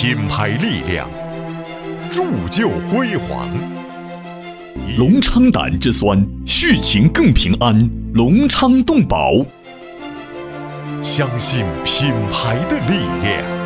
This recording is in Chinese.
品牌力量，铸就辉煌。隆昌胆之酸，续情更平安。隆昌动宝，相信品牌的力量。